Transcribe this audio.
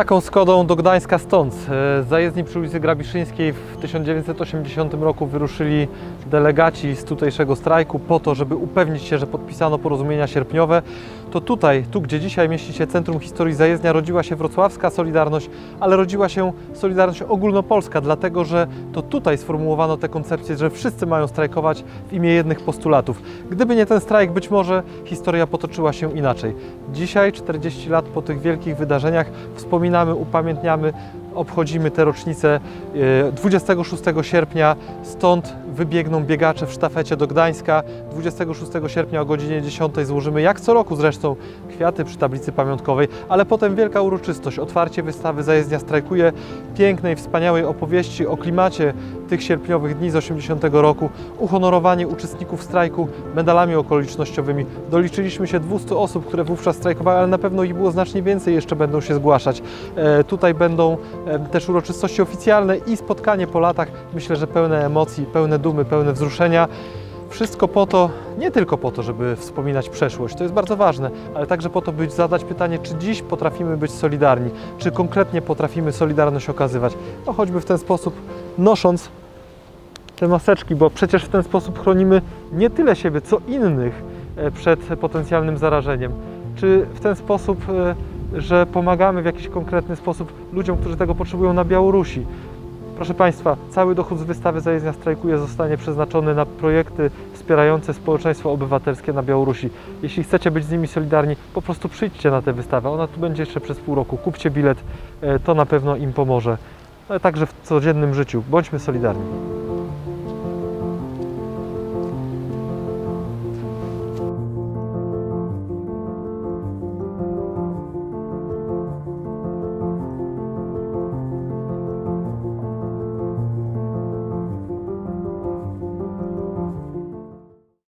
taką Skodą do Gdańska stąd. Z zajezdni przy ulicy Grabiszyńskiej w 1980 roku wyruszyli delegaci z tutejszego strajku po to, żeby upewnić się, że podpisano porozumienia sierpniowe. To tutaj, tu gdzie dzisiaj mieści się Centrum Historii Zajezdnia, rodziła się wrocławska Solidarność, ale rodziła się Solidarność ogólnopolska, dlatego że to tutaj sformułowano tę koncepcję, że wszyscy mają strajkować w imię jednych postulatów. Gdyby nie ten strajk, być może historia potoczyła się inaczej. Dzisiaj, 40 lat po tych wielkich wydarzeniach, wspominamy, upamiętniamy, obchodzimy tę rocznicę 26 sierpnia. Stąd wybiegną biegacze w sztafecie do Gdańska. 26 sierpnia o godzinie 10 złożymy, jak co roku zresztą, kwiaty przy tablicy pamiątkowej, ale potem wielka uroczystość, otwarcie wystawy Zajezdnia strajkuje, pięknej, wspaniałej opowieści o klimacie tych sierpniowych dni z 80 roku, uhonorowanie uczestników strajku medalami okolicznościowymi. Doliczyliśmy się 200 osób, które wówczas strajkowały, ale na pewno ich było znacznie więcej, jeszcze będą się zgłaszać. Tutaj będą też uroczystości oficjalne i spotkanie po latach, myślę, że pełne emocji, pełne dumy, pełne wzruszenia. Wszystko po to, nie tylko po to, żeby wspominać przeszłość, to jest bardzo ważne, ale także po to, by zadać pytanie, czy dziś potrafimy być solidarni, czy konkretnie potrafimy solidarność okazywać. No choćby w ten sposób, nosząc te maseczki, bo przecież w ten sposób chronimy nie tyle siebie, co innych przed potencjalnym zarażeniem. Czy w ten sposób, że pomagamy w jakiś konkretny sposób ludziom, którzy tego potrzebują na Białorusi. Proszę Państwa, cały dochód z wystawy Zajezdnia strajkuje zostanie przeznaczony na projekty wspierające społeczeństwo obywatelskie na Białorusi. Jeśli chcecie być z nimi solidarni, po prostu przyjdźcie na tę wystawę. Ona tu będzie jeszcze przez pół roku. Kupcie bilet, to na pewno im pomoże. Ale także w codziennym życiu. Bądźmy solidarni.